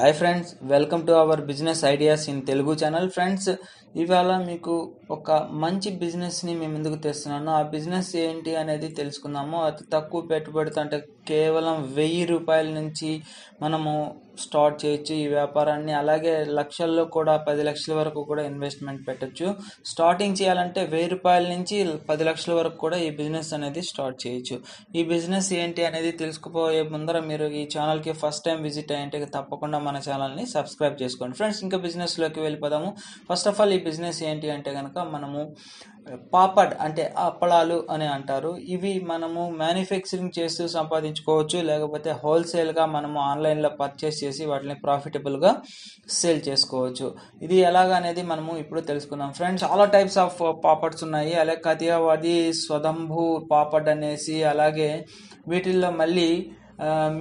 Hi friends welcome to our business ideas in Telugu channel friends इवाला मीकु ओक मंची बिजनेस नी मी मुंदुकु तेस्तुन्नानु आ बिजनेस एंटी अनेदी तेलुसुकुंदामु अति तक्कुव पेट्टुबडितो अंटे केवलम 1000 रूपायल नुंची मनमु స్టార్ట్ చేయొచ్చు ఈ వ్యాపారాన్ని అలాగే లక్షల్లో కూడా 10 లక్షల వరకు కూడా ఇన్వెస్ట్‌మెంట్ పెట్టొచ్చు స్టార్టింగ్ చేయాలంటే 1000 రూపాయల నుంచి 10 లక్షల వరకు కూడా ఈ బిజినెస్ అనేది స్టార్ట్ చేయొచ్చు ఈ బిజినెస్ ఏంటి అనేది తెలుసుకోపోయే ముందర మీరు ఈ ఛానల్ కి ఫస్ట్ టైం విజిట్ అయ్యంటే తప్పకుండా మన ఛానల్ ని సబ్స్క్రైబ్ చేసుకోండి ఫ్రెండ్స్ ఇంకా బిజినెస్ లోకి వెళ్ళిపోదాము ఫస్ట్ ఆఫ్ ఆల్ ఈ బిజినెస్ ఏంటి అంటే గనుక మనము పాపడ్ అంటే అప్పలాలు అని అంటారు ఇవి మనము మ్యానుఫ్యాక్చరింగ్ చేస్తూ సంపాదించుకోవచ్చు లేకపోతే హోల్సేల్ గా మనము ఆన్లైన్ లో పర్చేస్ वाटिनी प्रॉफिटेबल गा सेल चेसुकोवच्चु इदी एलागनेदी मनमु इप्पुडु तेलुसुकुंदाम फ्रेंड्स चाला टाइप्स आफ् पापड्स उन्नायि अलागे कथियावादी स्वदंभू पापड अनेसी अलागे वीटिल्लो मल्ली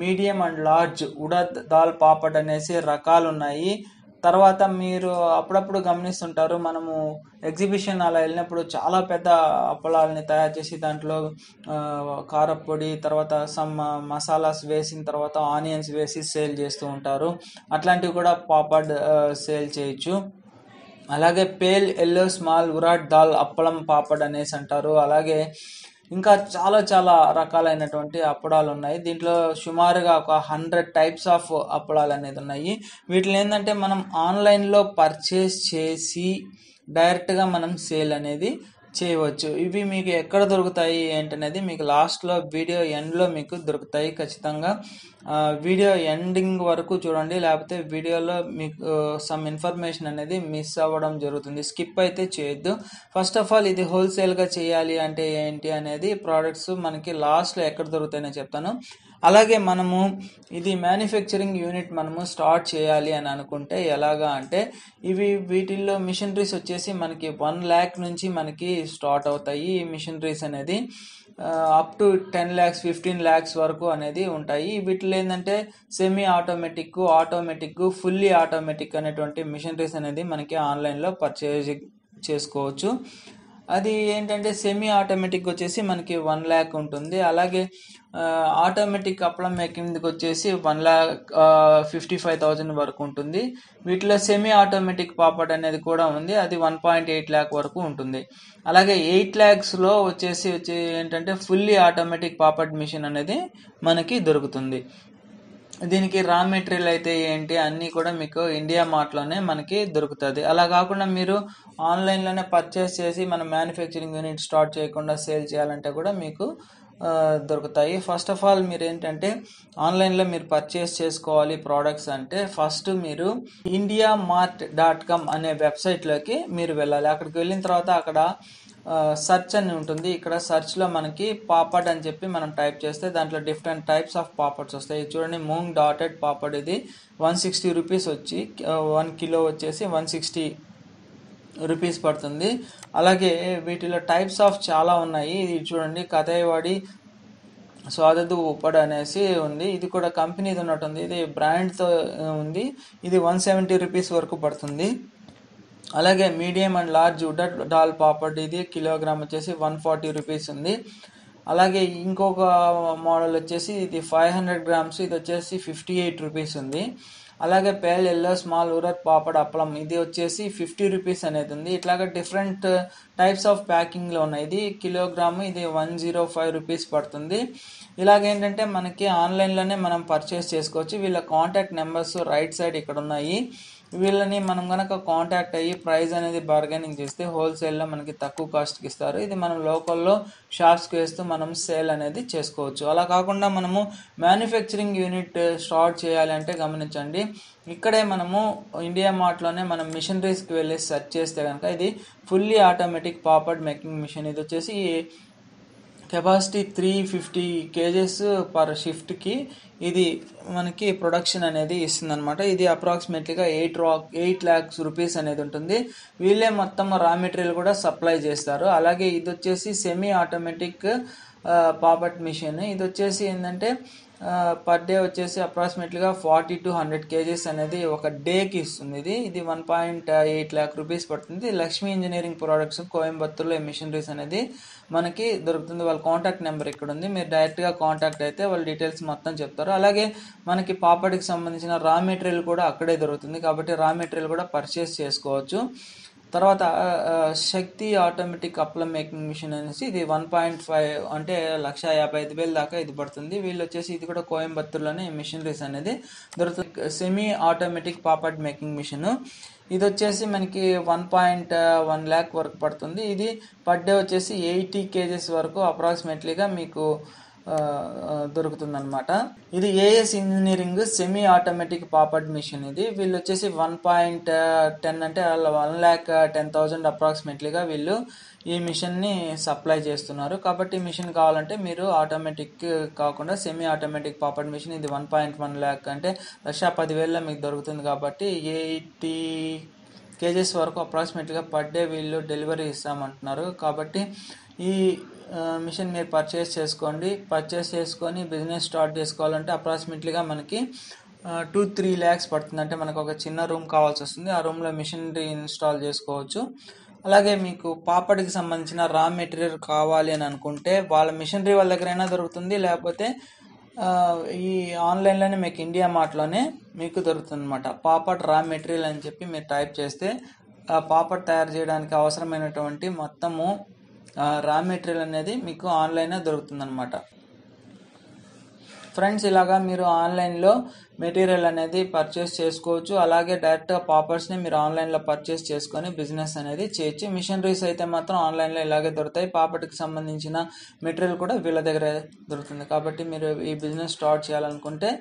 medium and large urad dal papad अनेसी रकालु उन्नायि तर्वात मीरु अप्पुडप्पुडु गमनिस्तुंटारु मनमु ఎగ్జిబిషన్ అలా వెళ్ళినప్పుడు చాలా పెద్ద అప్పలాలని తయారు చేసి దాంట్లో కారపొడి తర్వాత సమ్ మసాలాస్ వేసిన తర్వాత ఆనియన్స్ వేసి సేల్ చేస్తూ ఉంటారు అట్లాంటివి కూడా పాపడ్ సేల్ చేయొచ్చు అలాగే pale yellow small urad dal appalam papad అనేసి అంటారు అలాగే ఇంకా చాలా చాలా రకాలైనటువంటి అప్పడాలు ఉన్నాయి దీంట్లో సుమారుగా ఒక 100 టైప్స్ ఆఫ్ అప్పడాలు అనేది ఉన్నాయి వీటిని ఏందంటే మనం ఆన్లైన్ లో పర్చేస్ చేసి డైరెక్ట్ గా మనం సేల్ అనేది చేయవచ్చు ఇవి మీకు ఎక్కడ దొరుకుతాయి ఏంటనేది మీకు లాస్ట్ లో వీడియో ఎండ్ లో మీకు దొరుకుతాయి ఖచ్చితంగా వీడియో ఎండింగ్ వరకు చూడండి లేకపోతే వీడియోలో మీకు సమ్ ఇన్ఫర్మేషన్ అనేది మిస్ అవ్వడం జరుగుతుంది స్కిప్ అయితే చేయొద్దు ఫస్ట్ ఆఫ్ ఆల్ ఇది హోల్సేల్ గా చేయాలి అంటే ఏంటి అనేది ప్రొడక్ట్స్ మనకి లాస్ట్ లో ఎక్కడ దొరుకుతాయని చెప్తాను అలాగే మనము ఇది మ్యానుఫ్యాక్చరింగ్ యూనిట్ మనము స్టార్ట్ చేయాలి అని అనుకుంటే ఎలాగా అంటే ఇవి వీటిల్లో మిషనరీస్ వచ్చేసి మనకి 1 లక్ష నుంచి మనకి స్టార్ట్ అవుతాయి ఈ మిషనరీస్ అనేది అప్ టు 10 లక్ష 15 లక్ష వరకు అనేది ఉంటాయి వీటిలో ఏందంటే semi automatic automatic fully automatic అనేటువంటి మిషనరీస్ అనేది మనకి ఆన్లైన్ లో పర్చేస్ చేసుకోవచ్చు అది ఏంటంటే సెమీ ఆటోమేటిక్ వచ్చేసి మనకి 1 లక్ష ఉంటుంది అలాగే ఆటోమేటిక్ అప్లం మేకింగ్ దికి వచ్చేసి 1,55,000 వరకు ఉంటుంది వీటిలో సెమీ ఆటోమేటిక్ పాపడ్ అనేది కూడా ఉంది అది 1.8 లక్ష వరకు ఉంటుంది అలాగే 8 లక్షస్ లో వచ్చేసి ఏంటంటే ఫుల్లీ ఆటోమేటిక్ పాపడ్ మిషన్ అనేది మనకి దొరుకుతుంది దీనికి రా మెటీరియల్ అయితే ఏంటి అన్నీ కూడా మీకు ఇండియా మార్ట్ లోనే మనకి దొరుకుతది అలా కాకుండా మీరు ఆన్లైన్ లోనే పర్చేస్ చేసి మన మ్యానుఫ్యాక్చరింగ్ యూనిట్ స్టార్ట్ చేయకుండా సేల్ చేయాలంటే కూడా మీకు దొరుకుతాయి ఫస్ట్ ఆఫ్ ఆల్ మీరు ఏంటంటే ఆన్లైన్ లో మీరు పర్చేస్ చేసుకోవాలి ప్రొడక్ట్స్ అంటే ఫస్ట్ మీరు indiamart.com అనే వెబ్సైట్ లోకి మీరు వెళ్ళాలి అక్కడికి వెళ్ళిన తర్వాత అక్కడ సర్చ్ అని ఉంటుంది ఇక్కడ సర్చ్ లో మనకి పాపడ్ అని చెప్పి మనం టైప్ చేస్తే దాంట్లో డిఫరెంట్ టైప్స్ ఆఫ్ పాపడ్స్ వస్తాయి చూడండి మూంగ్ డాటెడ్ పాపడ్ ఇది 160 రూపీస్ వచ్చి 1 కిలో వచ్చేసి 160 రూపీస్ పడుతుంది అలాగే వీటిలో టైప్స్ ఆఫ్ చాలా ఉన్నాయి ఇది చూడండి కథైవాడి స్వాదదు ఉప్పడ అనేసి ఉంది ఇది కూడా కంపెనీది ఉన్నట్టుంది ఇది బ్రాండ్ తో ఉంది ఇది 170 రూపీస్ వరకు పడుతుంది అలాగే medium and large urad dal papad ఇది కిలోగ్రామ్ వచ్చేసి 140 రూపీస్ ఉంది అలాగే ఇంకొక మోడల్ వచ్చేసి ఇది 500 గ్రామ్స్ ఇది వచ్చేసి 58 రూపీస్ ఉంది అలాగే pale yellow small urad papad appalam ఇది వచ్చేసి 50 రూపీస్ అనేది ఉంది ఇట్లాగా డిఫరెంట్ టైప్స్ ఆఫ్ ప్యాకింగ్ లో ఉన్నాయి ఇది కిలోగ్రామ్ ఇది 105 రూపీస్ పడుతుంది ఇలాగేంటంటే మనకి ఆన్లైన్ లోనే మనం పర్చేస్ చేసుకోవచ్చు వీళ్ళ కాంటాక్ట్ నంబర్స్ రైట్ సైడ్ ఇక్కడ ఉన్నాయి వీళ్ళని మనం గనక కాంటాక్ట్ అయ్యి ప్రైస్ అనేది బార్గెనింగ్ చేస్తే హోల్సేల్ లో మనకి తక్కువ కాస్ట్ కి ఇస్తారు ఇది మనం లోకల్లో షాప్స్ కి వేస్తూ మనం సేల్ అనేది చేసుకోవచ్చు అలా కాకుండా మనము మ్యానుఫ్యాక్చరింగ్ యూనిట్ స్టార్ట్ చేయాలి అంటే గమనించండి ఇక్కడే మనము ఇండియా మార్ట్ లోనే మనం మిషనరీస్ కి వెళ్ళి సెర్చ్ చేస్తే గనక ఇది fully automatic papad making machine ఇది వచ్చేసి కెపాసిటీ 350 కేజెస్ పర్ షిఫ్ట్ కి ఇది మనకి ప్రొడక్షన్ అనేది ఇస్తుందన్నమాట ఇది అప్రాక్సిమేట్లీగా 8 lakhs రూపీస్ అనేది ఉంటుంది వీళ్ళే మొత్తం రా మెటీరియల్ కూడా సప్లై చేస్తారు అలాగే ఇది వచ్చేసి సెమీ ఆటోమేటిక్ పాపట్ మిషన్ ఇది వచ్చేసి ఏంటంటే पर डे वच्चेसी अप्राक्सीमेटली 40 to 100 kgs అనేది ఒక డే కి ఇస్తుంది. ఇది 1.8 लाख రూపాయస్ పడుతుంది. లక్ష్మి ఇంజనీరింగ్ ప్రొడక్ట్స్ కోయంబత్తూర్ లో మిషనరీస్ అనేది మనకి దొరుకుతుంది. వాళ్ళ కాంటాక్ట్ నెంబర్ ఇక్కడ ఉంది, మీరు డైరెక్ట్ గా కాంటాక్ట్ అయితే వాళ్ళ డీటెయిల్స్ మొత్తం చెప్తారు. అలాగే మనకి పాపడికి సంబంధించిన రా మెటీరియల్ కూడా అక్కడే దొరుకుతుంది, కాబట్టి రా మెటీరియల్ కూడా పర్చేస్ చేసుకోవచ్చు. తర్వాత Shakti automatic appalam making machine అనేసి ఇది 1.5 అంటే 1,55,000 దాకా ఇది పడుతుంది. వీళ్ళు వచ్చేసి ఇది కూడా కోయంబత్తూర్లోనే మిషనరీస్ అనేది దొరుకుతుంది. Semi automatic papad making machine ఇది వచ్చేసి మనకి 1.1 lakh వరకు పడుతుంది. ఇది పర్ డే వచ్చేసి 80 kgs వరకు అప్రాక్సిమేట్లీగా మీకు దొరుకుతుందనమాట. ఇది AS engineering semi automatic papad machine. ఇది వీళ్ళు వచ్చేసి 1.10 అంటే 1,10,000 అప్రాక్సిమేట్లీగా వీళ్ళు ఈ మిషన్ని సప్లై చేస్తున్నారు. కాబట్టి మిషన్ కావాలంటే మీరు ఆటోమేటిక్ కాకుండా సెమీ ఆటోమేటిక్ పాపడ్ మిషన్ ఇది 1.1 lakh అంటే 10,10,000 మీకు దొరుకుతుంది. కాబట్టి 80 kgs వరకు అప్రాక్సిమేట్లీగా పర్ డే వీళ్ళు డెలివరీ ఇస్తామంటున్నారు. కాబట్టి ఈ మిషన్ మీరు పర్చేస్ చేసుకోండి. పర్చేస్ చేసుకొని బిజినెస్ స్టార్ట్ చేసుకోవాలంటే అప్రాక్సిమేట్లీగా మనకి 2-3 lakhs పడుతుంది. అంటే మనకు ఒక చిన్న రూమ్ కావాల్సి వస్తుంది, ఆ రూమ్లో మిషనరీ ఇన్స్టాల్ చేసుకోవచ్చు. అలాగే మీకు పాపడికి సంబంధించిన రా మెటీరియల్ కావాలి అని అనుకుంటే వాళ్ళ మిషనరీ వాళ్ళ దగ్గరైనా దొరుకుతుంది, లేకపోతే ఈ ఆన్లైన్లోనే మీకు ఇండియా మార్ట్లోనే మీకు దొరుకుతుంది అనమాట. పాపడ్ రా మెటీరియల్ అని చెప్పి మీరు టైప్ చేస్తే పాపడ్ తయారు చేయడానికి అవసరమైనటువంటి మొత్తము రా మెటీరియల్ అనేది మీకు ఆన్లైన్లో దొరుకుతుందన్నమాట. ఫ్రెండ్స్, ఇలాగా మీరు ఆన్లైన్లో మెటీరియల్ అనేది పర్చేస్ చేసుకోవచ్చు. అలాగే డైరెక్ట్గా పాపర్స్ని మీరు ఆన్లైన్లో పర్చేస్ చేసుకొని బిజినెస్ అనేది చేయొచ్చు. మిషనరీస్ అయితే మాత్రం ఆన్లైన్లో ఇలాగే దొరుకుతాయి. పాపర్కి సంబంధించిన మెటీరియల్ కూడా వీళ్ళ దగ్గర దొరుకుతుంది. కాబట్టి మీరు ఈ బిజినెస్ స్టార్ట్ చేయాలనుకుంటే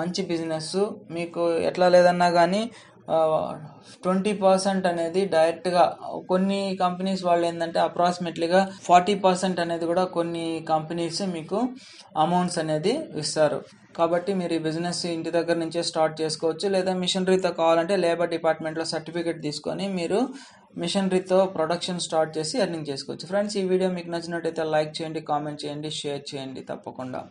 మంచి బిజినెస్. మీకు ఎట్లా లేదన్నా కానీ 20% అనేది డైరెక్ట్గా కొన్ని కంపెనీస్ వాళ్ళు ఏంటంటే అప్రాక్సిమేట్లీగా 40% అనేది కూడా కొన్ని కంపెనీస్ మీకు అమౌంట్స్ అనేది ఇస్తారు. కాబట్టి మీరు ఈ బిజినెస్ ఇంటి దగ్గర నుంచే స్టార్ట్ చేసుకోవచ్చు. లేదా మిషనరీతో కావాలంటే లేబర్ డిపార్ట్మెంట్లో సర్టిఫికేట్ తీసుకొని మీరు మిషనరీతో ప్రొడక్షన్ స్టార్ట్ చేసి ఎర్నింగ్ చేసుకోవచ్చు. ఫ్రెండ్స్, ఈ వీడియో మీకు నచ్చినట్టయితే లైక్ చేయండి, కామెంట్ చేయండి, షేర్ చేయండి తప్పకుండా.